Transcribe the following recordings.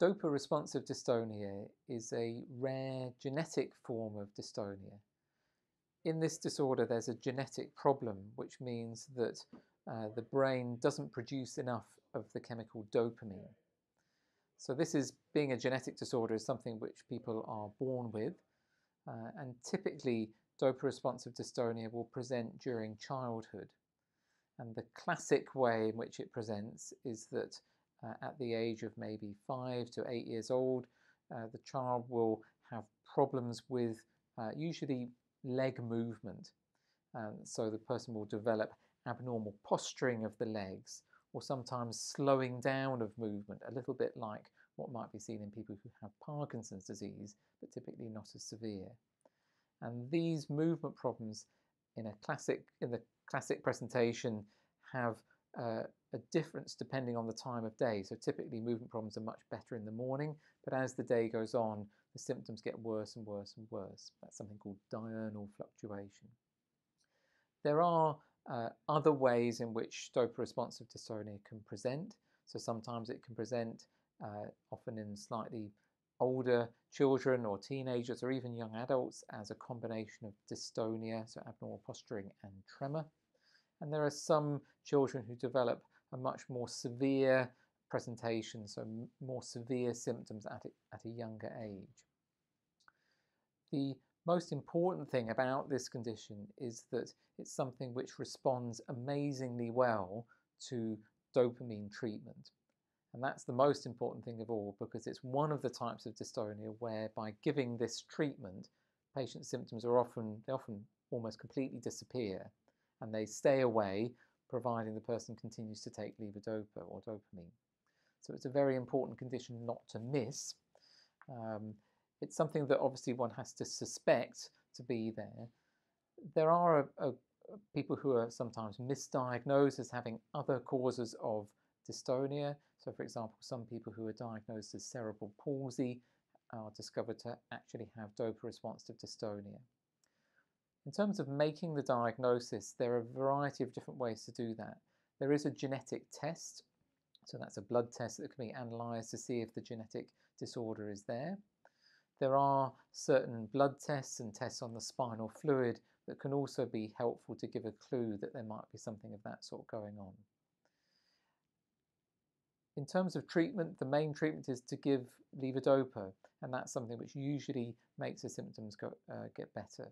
Dopa-responsive dystonia is a rare genetic form of dystonia. In this disorder, there's a genetic problem, which means that the brain doesn't produce enough of the chemical dopamine. So this is, being a genetic disorder, is something which people are born with, and typically dopa-responsive dystonia will present during childhood. And the classic way in which it presents is that at the age of maybe 5 to 8 years old, the child will have problems with usually leg movement. So the person will develop abnormal posturing of the legs, or sometimes slowing down of movement, a little bit like what might be seen in people who have Parkinson's disease, but typically not as severe. And these movement problems in the classic presentation have a difference depending on the time of day. So typically movement problems are much better in the morning, but as the day goes on, the symptoms get worse and worse and worse. That's something called diurnal fluctuation. There are other ways in which dopa-responsive dystonia can present. So sometimes it can present often in slightly older children or teenagers or even young adults as a combination of dystonia, so abnormal posturing, and tremor. And there are some children who develop a much more severe presentation, so more severe symptoms at a younger age. The most important thing about this condition is that it's something which responds amazingly well to dopamine treatment. And that's the most important thing of all, because it's one of the types of dystonia where by giving this treatment, patients' symptoms are often almost completely disappear, and they stay away, providing the person continues to take levodopa or dopamine. So it's a very important condition not to miss. It's something that obviously one has to suspect to be there. There are people who are sometimes misdiagnosed as having other causes of dystonia. So for example, some people who are diagnosed as cerebral palsy are discovered to actually have dopa-responsive dystonia. In terms of making the diagnosis, there are a variety of different ways to do that. There is a genetic test, so that's a blood test that can be analysed to see if the genetic disorder is there. There are certain blood tests and tests on the spinal fluid that can also be helpful to give a clue that there might be something of that sort going on. In terms of treatment, the main treatment is to give levodopa, and that's something which usually makes the symptoms get better.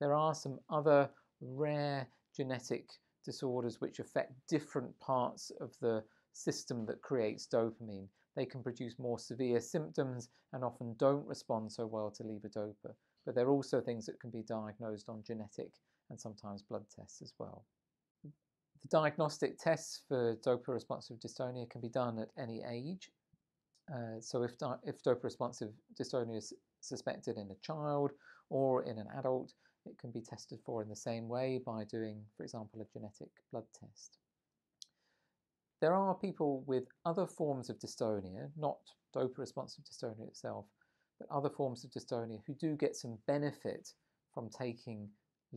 There are some other rare genetic disorders which affect different parts of the system that creates dopamine. They can produce more severe symptoms and often don't respond so well to levodopa, but they're also things that can be diagnosed on genetic and sometimes blood tests as well. The diagnostic tests for dopa-responsive dystonia can be done at any age. So if dopa-responsive dystonia is suspected in a child or in an adult, it can be tested for in the same way by doing, for example, a genetic blood test. There are people with other forms of dystonia, not dopa-responsive dystonia itself, but other forms of dystonia who do get some benefit from taking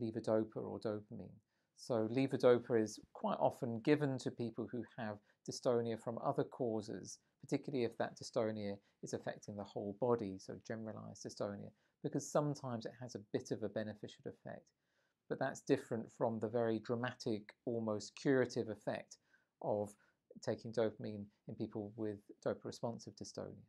levodopa or dopamine. So levodopa is quite often given to people who have dystonia from other causes, particularly if that dystonia is affecting the whole body, so generalized dystonia, because sometimes it has a bit of a beneficial effect. But that's different from the very dramatic, almost curative effect of taking dopamine in people with dopa-responsive dystonia.